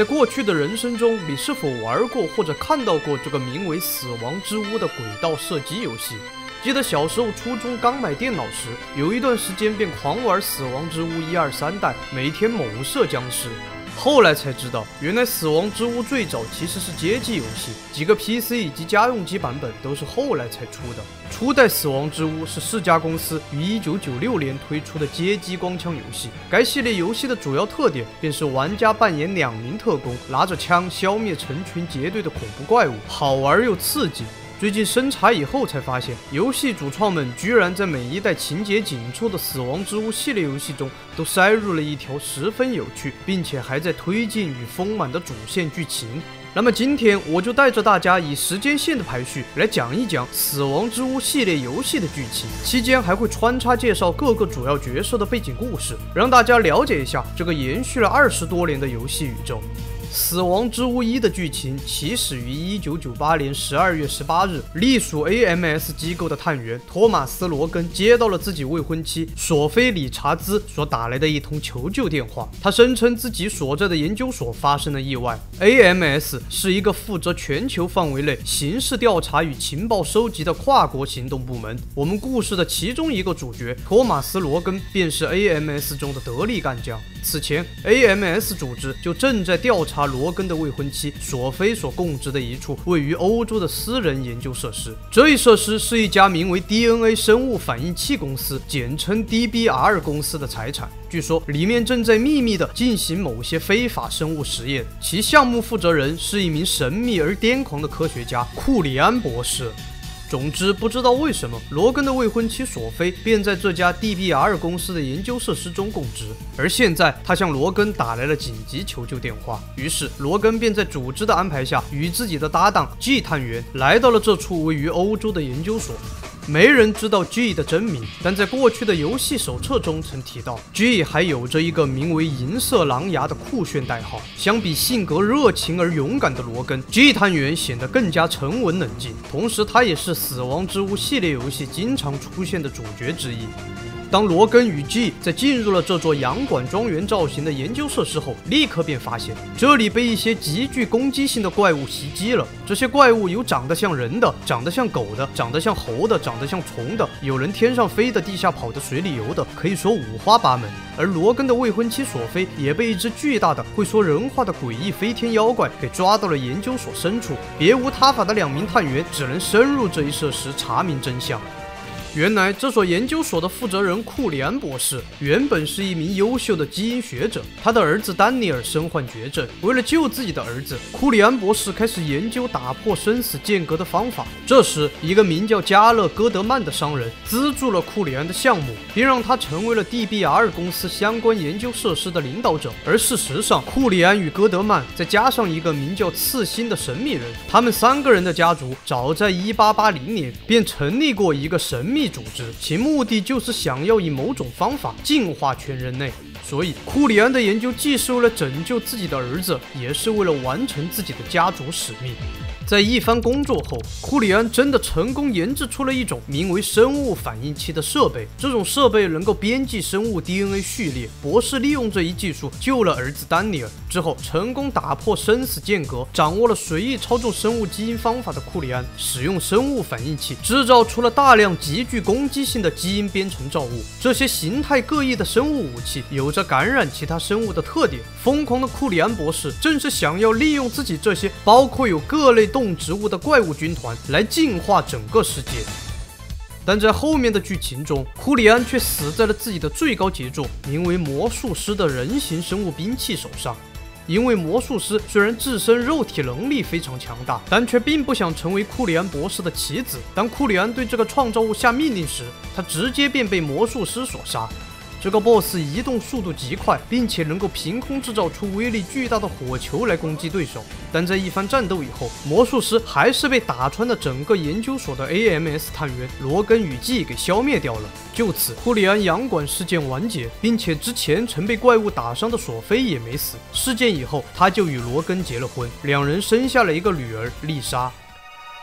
在过去的人生中，你是否玩过或者看到过这个名为《死亡之屋》的轨道射击游戏？记得小时候初中刚买电脑时，有一段时间便狂玩《死亡之屋》1、2、3代，每天猛射僵尸。 后来才知道，原来《死亡之屋》最早其实是街机游戏，几个 PC 以及家用机版本都是后来才出的。初代《死亡之屋》是世嘉公司于1996年推出的街机光枪游戏。该系列游戏的主要特点便是玩家扮演2名特工，拿着枪消灭成群结队的恐怖怪物，好玩又刺激。 最近深查以后才发现，游戏主创们居然在每一代情节紧凑的《死亡之屋》系列游戏中，都塞入了一条十分有趣，并且还在推进与丰满的主线剧情。那么今天我就带着大家以时间线的排序来讲一讲《死亡之屋》系列游戏的剧情，期间还会穿插介绍各个主要角色的背景故事，让大家了解一下这个延续了20多年的游戏宇宙。 《死亡之屋1》的剧情起始于1998年12月18日，隶属 AMS 机构的探员托马斯·罗根接到了自己未婚妻索菲·理查兹所打来的一通求救电话。他声称自己所在的研究所发生了意外。AMS 是一个负责全球范围内刑事调查与情报收集的跨国行动部门。我们故事的其中一个主角托马斯·罗根便是 AMS 中的得力干将。此前 ，AMS 组织就正在调查 罗根的未婚妻索菲所供职的一处位于欧洲的私人研究设施。这一设施是一家名为 DNA 生物反应器公司，简称 DBR 公司的财产。据说里面正在秘密地进行某些非法生物实验，其项目负责人是一名神秘而癫狂的科学家库里安博士。 总之，不知道为什么，罗根的未婚妻索菲便在这家 DBR 公司的研究设施中供职。而现在，他向罗根打来了紧急求救电话，于是罗根便在组织的安排下，与自己的搭档 G 探员来到了这处位于欧洲的研究所。 没人知道 G 的真名，但在过去的游戏手册中曾提到 ，G 还有着一个名为“银色狼牙”的酷炫代号。相比性格热情而勇敢的罗根 ，G 探员显得更加沉稳冷静，同时他也是《死亡之屋》系列游戏经常出现的主角之一。 当罗根与 G 在进入了这座洋馆庄园造型的研究设施后，立刻便发现这里被一些极具攻击性的怪物袭击了。这些怪物有长得像人的，长得像狗的，长得像猴的，长得像虫的，有人天上飞的，地下跑的，水里游的，可以说五花八门。而罗根的未婚妻索菲也被一只巨大的会说人话的诡异飞天妖怪给抓到了研究所深处。别无他法的2名探员只能深入这一设施查明真相。 原来，这所研究所的负责人库里安博士原本是一名优秀的基因学者，他的儿子丹尼尔身患绝症。为了救自己的儿子，库里安博士开始研究打破生死间隔的方法。这时，一个名叫加勒·戈德曼的商人资助了库里安的项目，并让他成为了 DBR 公司相关研究设施的领导者。而事实上，库里安与戈德曼再加上一个名叫刺心的神秘人，他们3个人的家族早在1880年便成立过一个神秘 组织，其目的就是想要以某种方法净化全人类。所以，库里安的研究既是为了拯救自己的儿子，也是为了完成自己的家族使命。 在一番工作后，库里安真的成功研制出了一种名为生物反应器的设备。这种设备能够编辑生物 DNA 序列。博士利用这一技术救了儿子丹尼尔之后，成功打破生死间隔。掌握了随意操纵生物基因方法的库里安，使用生物反应器制造出了大量极具攻击性的基因编程造物。这些形态各异的生物武器有着感染其他生物的特点。疯狂的库里安博士正是想要利用自己这些包括有各类动 动植物的怪物军团来净化整个世界，但在后面的剧情中，库里安却死在了自己的最高杰作名为魔术师的人形生物兵器手上。 因为魔术师虽然自身肉体能力非常强大，但却并不想成为库里安博士的棋子。当库里安对这个创造物下命令时，他直接便被魔术师所杀。 这个 BOSS 移动速度极快，并且能够凭空制造出威力巨大的火球来攻击对手。但在一番战斗以后，魔术师还是被打穿了整个研究所的 AMS 探员罗根与 G 给消灭掉了。就此，库里安洋馆事件完结，并且之前曾被怪物打伤的索菲也没死。事件以后，他就与罗根结了婚，2人生下了一个女儿丽莎。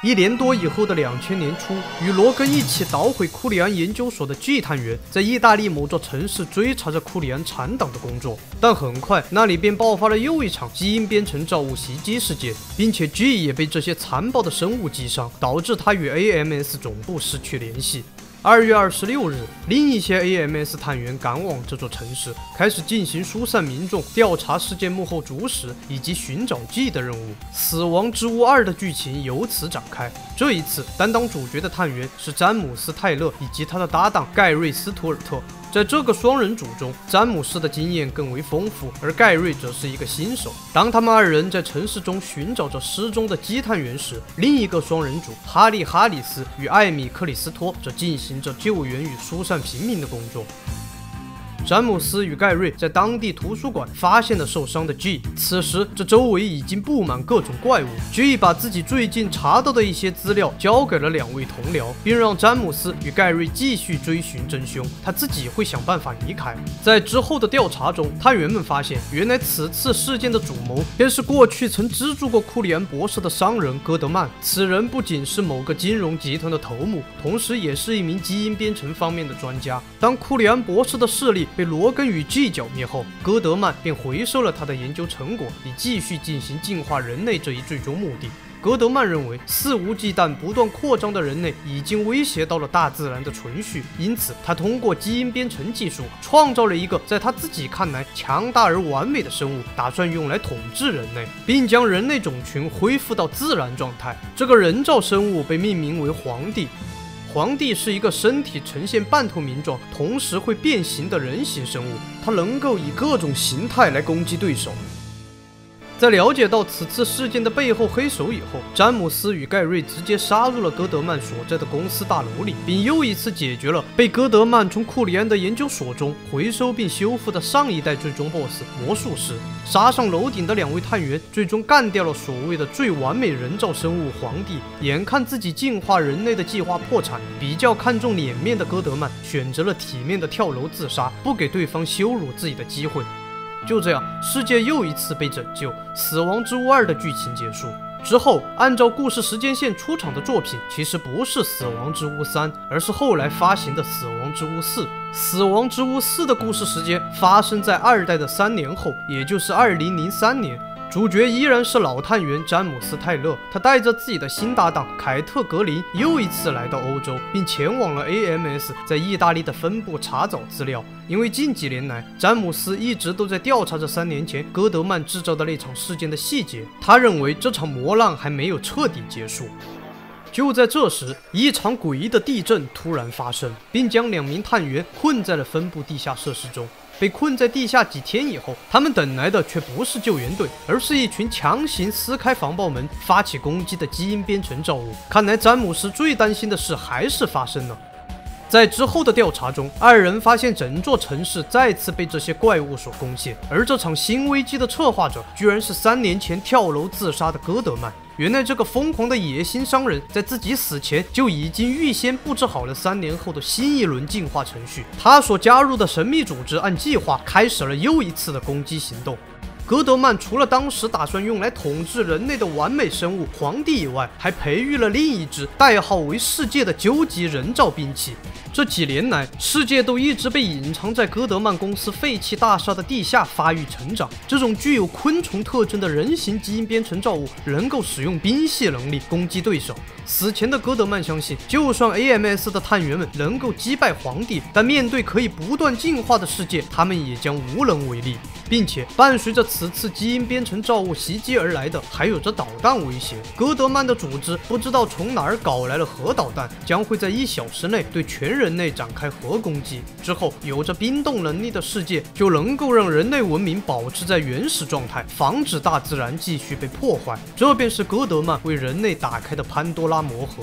1年多以后的2000年初，与罗根一起捣毁库里安研究所的G探员，在意大利某座城市追查着库里安残党的工作。但很快，那里便爆发了又一场基因编程造物袭击事件，并且 G 也被这些残暴的生物击伤，导致他与 AMS 总部失去联系。2月26日，另一些 AMS 探员赶往这座城市，开始进行疏散民众、调查事件幕后主使以及寻找 G 的任务。《死亡之屋2》的剧情由此展开。这一次，担当主角的探员是詹姆斯·泰勒以及他的搭档盖瑞·斯图尔特。在这个双人组中，詹姆斯的经验更为丰富，而盖瑞则是一个新手。当他们二人在城市中寻找着失踪的G探员时，另一个双人组哈利·哈里斯与艾米·克里斯托则进行着救援与疏散平民的工作。詹姆斯与盖瑞在当地图书馆发现了受伤的 G， 此时这周围已经布满各种怪物。G 把自己最近查到的一些资料交给了两位同僚，并让詹姆斯与盖瑞继续追寻真凶，他自己会想办法离开。在之后的调查中，探员们发现，原来此次事件的主谋便是过去曾资助过库里安博士的商人戈德曼。此人不仅是某个金融集团的头目，同时也是一名基因编程方面的专家。当库里安博士的势力被罗根与 G 剿灭后，戈德曼便回收了他的研究成果，以继续进行进化人类这一最终目的。戈德曼认为，肆无忌惮不断扩张的人类已经威胁到了大自然的存续，因此他通过基因编程技术创造了一个在他自己看来强大而完美的生物，打算用来统治人类，并将人类种群恢复到自然状态。这个人造生物被命名为皇帝。皇帝是一个身体呈现半透明状，同时会变形的人形生物，它能够以各种形态来攻击对手。在了解到此次事件的背后黑手以后，詹姆斯与盖瑞直接杀入了戈德曼所在的公司大楼里，并又一次解决了被戈德曼从库里安的研究所中回收并修复的上一代最终 BOSS 魔术师。杀上楼顶的两位探员最终干掉了所谓的最完美人造生物皇帝。眼看自己进化人类的计划破产，比较看重脸面的戈德曼选择了体面的跳楼自杀，不给对方羞辱自己的机会。就这样，世界又一次被拯救，《死亡之屋2》的剧情结束。之后，按照故事时间线出场的作品其实不是《死亡之屋3》，而是后来发行的《死亡之屋4》。《死亡之屋4》的故事时间发生在2代的3年后，也就是2003年。主角依然是老探员詹姆斯·泰勒，他带着自己的新搭档凯特·格林又一次来到欧洲，并前往了 AMS 在意大利的分部查找资料。因为近几年来，詹姆斯一直都在调查着3年前戈德曼制造的那场事件的细节，他认为这场魔浪还没有彻底结束。就在这时，一场诡异的地震突然发生，并将2名探员困在了分部地下设施中。被困在地下几天以后，他们等来的却不是救援队，而是一群强行撕开防爆门发起攻击的基因编程造物。看来詹姆斯最担心的事还是发生了。在之后的调查中，2人发现整座城市再次被这些怪物所攻陷，而这场新危机的策划者居然是3年前跳楼自杀的戈德曼。原来这个疯狂的野心商人在自己死前就已经预先布置好了3年后的新一轮进化程序，他所加入的神秘组织按计划开始了又一次的攻击行动。戈德曼除了当时打算用来统治人类的完美生物皇帝以外，还培育了另一只代号为世界的究极人造兵器。这几年来，世界都一直被隐藏在戈德曼公司废弃大厦的地下发育成长。这种具有昆虫特征的人形基因编程造物能够使用冰系能力攻击对手。死前的戈德曼相信，就算 AMS 的探员们能够击败皇帝，但面对可以不断进化的世界，他们也将无能为力。并且伴随着此次基因编程造物袭击而来的，还有着导弹威胁。戈德曼的组织不知道从哪儿搞来了核导弹，将会在1小时内对全人类展开核攻击。之后，有着冰冻能力的世界就能够让人类文明保持在原始状态，防止大自然继续被破坏。这便是戈德曼为人类打开的潘多拉魔盒。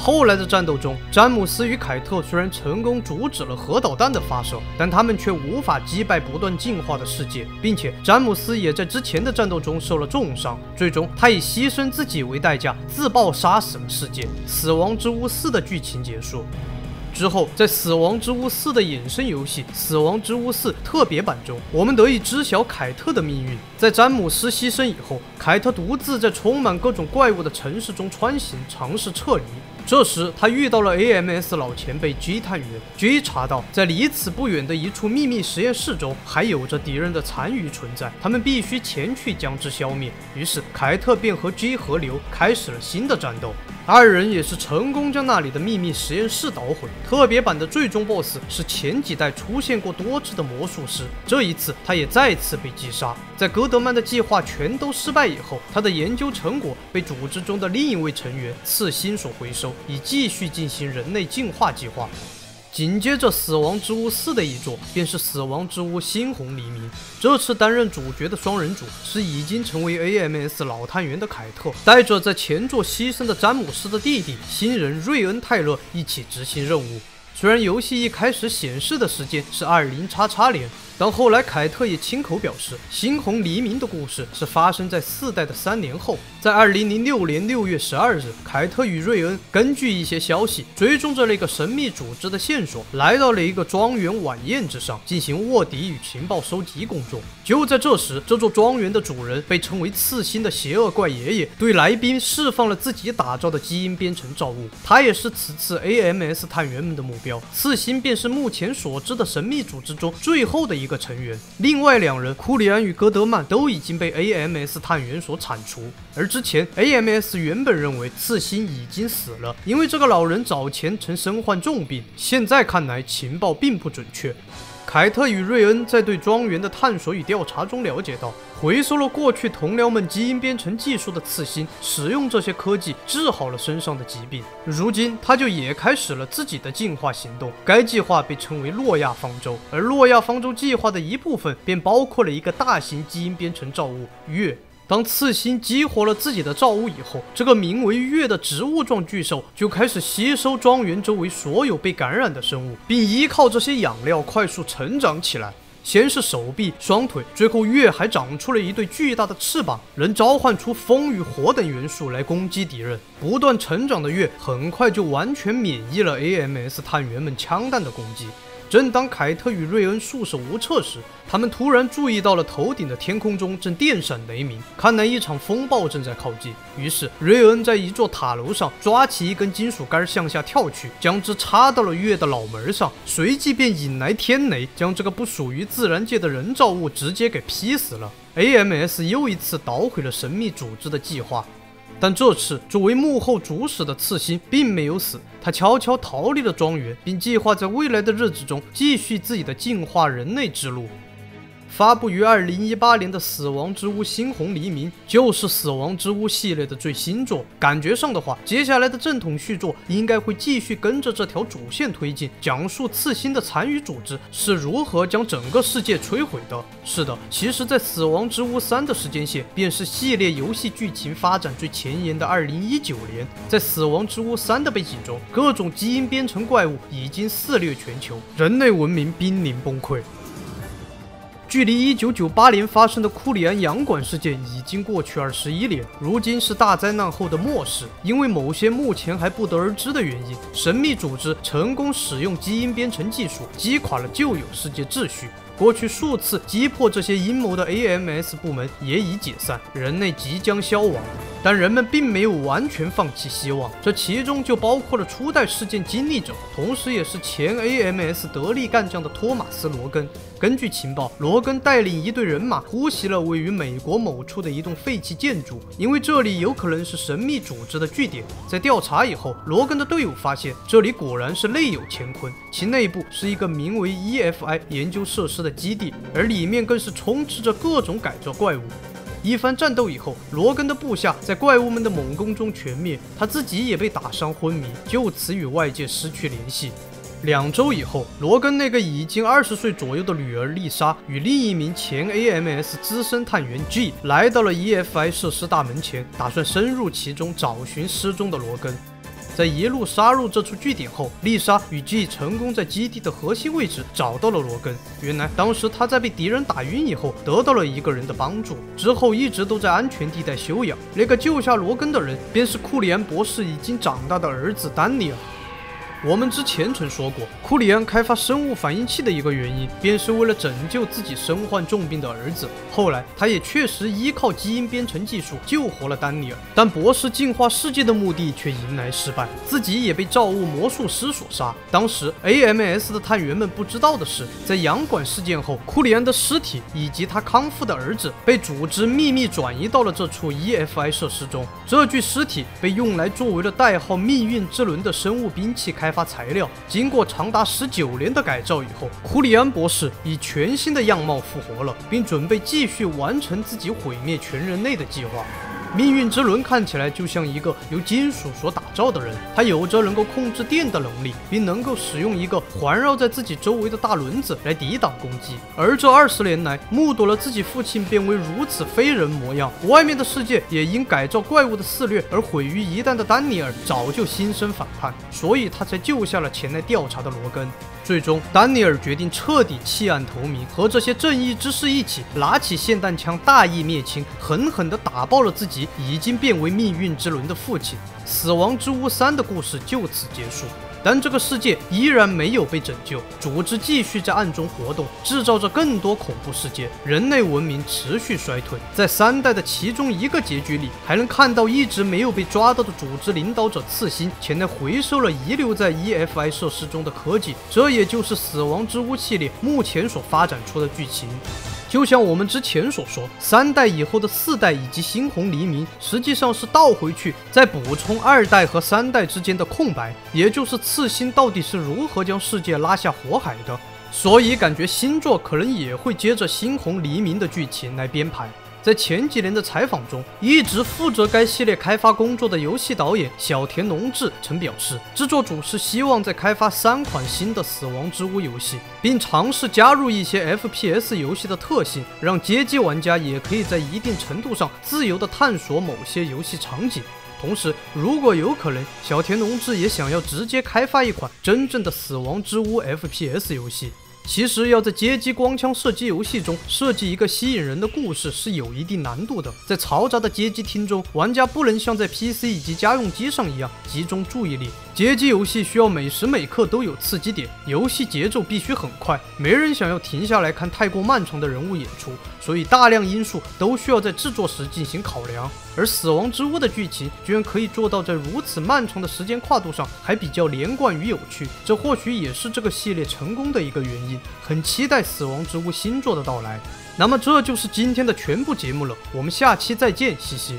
后来的战斗中，詹姆斯与凯特虽然成功阻止了核导弹的发射，但他们却无法击败不断进化的世界，并且詹姆斯也在之前的战斗中受了重伤，最终他以牺牲自己为代价自爆杀死了世界。死亡之屋4的剧情结束。之后，在《死亡之屋4》的衍生游戏《死亡之屋4特别版》中，我们得以知晓凯特的命运。在詹姆斯牺牲以后，凯特独自在充满各种怪物的城市中穿行，尝试撤离。 这时，他遇到了 AMS 老前辈 G 探员。G 查到，在离此不远的一处秘密实验室中，还有着敌人的残余存在，他们必须前去将之消灭。于是，凯特便和 G 合流，开始了新的战斗。二人也是成功将那里的秘密实验室捣毁。特别版的最终 BOSS 是前几代出现过多次的魔术师，这一次他也再次被击杀。在格德曼的计划全都失败以后，他的研究成果被组织中的另一位成员刺心所回收。 以继续进行人类进化计划。紧接着，《死亡之屋4》的一作便是《死亡之屋：猩红黎明》。这次担任主角的双人组是已经成为 AMS 老探员的凯特，带着在前作牺牲的詹姆斯的弟弟新人瑞恩·泰勒一起执行任务。虽然游戏一开始显示的时间是20XX年。 但后来，凯特也亲口表示，《猩红黎明》的故事是发生在4代的3年后，在2006年6月12日，凯特与瑞恩根据一些消息，追踪着那个神秘组织的线索，来到了一个庄园晚宴之上，进行卧底与情报收集工作。就在这时，这座庄园的主人被称为刺心的邪恶怪爷爷，对来宾释放了自己打造的基因编程造物，他也是此次 AMS 探员们的目标。刺心便是目前所知的神秘组织中最后的一个成员，另外两人库里安与戈德曼都已经被 AMS 探员所铲除。而之前 AMS 原本认为刺心已经死了，因为这个老人早前曾身患重病。现在看来，情报并不准确。凯特与瑞恩在对庄园的探索与调查中了解到，回收了过去同僚们基因编程技术的刺心，使用这些科技治好了身上的疾病。如今，他就也开始了自己的进化行动。该计划被称为诺亚方舟，而诺亚方舟计划的一部分便包括了一个大型基因编程造物月。 当刺心激活了自己的造物以后，这个名为月的植物状巨兽就开始吸收庄园周围所有被感染的生物，并依靠这些养料快速成长起来。先是手臂、双腿，最后月还长出了一对巨大的翅膀，能召唤出风与火等元素来攻击敌人。不断成长的月很快就完全免疫了 AMS 探员们枪弹的攻击。 正当凯特与瑞恩束手无策时，他们突然注意到了头顶的天空中正电闪雷鸣，看来一场风暴正在靠近。于是，瑞恩在一座塔楼上抓起一根金属杆向下跳去，将之插到了月的脑门上，随即便引来天雷，将这个不属于自然界的人造物直接给劈死了。AMS 又一次捣毁了神秘组织的计划。 但这次，作为幕后主使的刺心并没有死，他悄悄逃离了庄园，并计划在未来的日子中继续自己的进化人类之路。发布于2018年的《死亡之屋：猩红黎明》就是《死亡之屋》系列的最新作。感觉上的话，接下来的正统续作应该会继续跟着这条主线推进，讲述刺心的残余组织是如何将整个世界摧毁的。是的，其实，在《死亡之屋3》的时间线，便是系列游戏剧情发展最前沿的2019年。在《死亡之屋3》的背景中，各种基因编程怪物已经肆虐全球，人类文明濒临崩溃。 距离1998年发生的库里安洋馆事件已经过去21年，如今是大灾难后的末世。因为某些目前还不得而知的原因，神秘组织成功使用基因编程技术击垮了旧有世界秩序。过去数次击破这些阴谋的 AMS 部门也已解散，人类即将消亡。 但人们并没有完全放弃希望，这其中就包括了初代事件经历者，同时也是前 AMS 得力干将的托马斯·罗根。根据情报，罗根带领一队人马突袭了位于美国某处的一栋废弃建筑，因为这里有可能是神秘组织的据点。在调查以后，罗根的队伍发现这里果然是内有乾坤，其内部是一个名为 EFI 研究设施的基地，而里面更是充斥着各种改造怪物。 一番战斗以后，罗根的部下在怪物们的猛攻中全灭，他自己也被打伤昏迷，就此与外界失去联系。2周以后，罗根那个已经20岁左右的女儿丽莎与另一名前 AMS 资深探员 G 来到了 EFI 设施大门前，打算深入其中找寻失踪的罗根。 在一路杀入这处据点后，丽莎与 G 成功在基地的核心位置找到了罗根。原来，当时他在被敌人打晕以后，得到了一个人的帮助，之后一直都在安全地带休养。那个救下罗根的人，便是库里安博士已经长大的儿子丹尼尔。我们之前曾说过，库里安开发生物反应器的一个原因，便是为了拯救自己身患重病的儿子。后来，他也确实依靠基因编程技术救活了丹尼尔。但博士进化世界的目的却迎来失败，自己也被造物魔术师所杀。当时 AMS 的探员们不知道的是，在洋馆事件后，库里安的尸体以及他康复的儿子被组织秘密转移到了这处 EFI 设施中。这具尸体被用来作为了代号“命运之轮”的生物兵器开发。 材料经过长达19年的改造以后，库里安博士以全新的样貌复活了，并准备继续完成自己毁灭全人类的计划。 命运之轮看起来就像一个由金属所打造的人，他有着能够控制电的能力，并能够使用一个环绕在自己周围的大轮子来抵挡攻击。而这20年来，目睹了自己父亲变为如此非人模样，外面的世界也因改造怪物的肆虐而毁于一旦的丹尼尔早就心生反叛，所以他才救下了前来调查的罗根。最终，丹尼尔决定彻底弃暗投明，和这些正义之士一起拿起霰弹枪大义灭亲，狠狠地打爆了自己 已经变为命运之轮的父亲，《死亡之屋3》的故事就此结束。但这个世界依然没有被拯救，组织继续在暗中活动，制造着更多恐怖事件，人类文明持续衰退。在3代的其中一个结局里，还能看到一直没有被抓到的组织领导者刺心前来回收了遗留在 EFI 设施中的科技，这也就是《死亡之屋》系列目前所发展出的剧情。 就像我们之前所说，3代以后的4代以及猩红黎明，实际上是倒回去再补充2代和3代之间的空白，也就是刺心到底是如何将世界拉下火海的。所以感觉新作可能也会接着猩红黎明的剧情来编排。 在前几年的采访中，一直负责该系列开发工作的游戏导演小田隆志曾表示，制作组是希望在开发3款新的《死亡之屋》游戏，并尝试加入一些 FPS 游戏的特性，让街机玩家也可以在一定程度上自由地探索某些游戏场景。 同时，如果有可能，小田隆志也想要直接开发一款真正的《死亡之屋》FPS 游戏。其实，要在街机光枪射击游戏中设计一个吸引人的故事是有一定难度的。在嘈杂的街机厅中，玩家不能像在 PC 以及家用机上一样集中注意力。 街机游戏需要每时每刻都有刺激点，游戏节奏必须很快，没人想要停下来看太过漫长的人物演出，所以大量因素都需要在制作时进行考量。而《死亡之屋》的剧情居然可以做到在如此漫长的时间跨度上还比较连贯与有趣，这或许也是这个系列成功的一个原因。很期待《死亡之屋》新作的到来。那么这就是今天的全部节目了，我们下期再见，嘻嘻。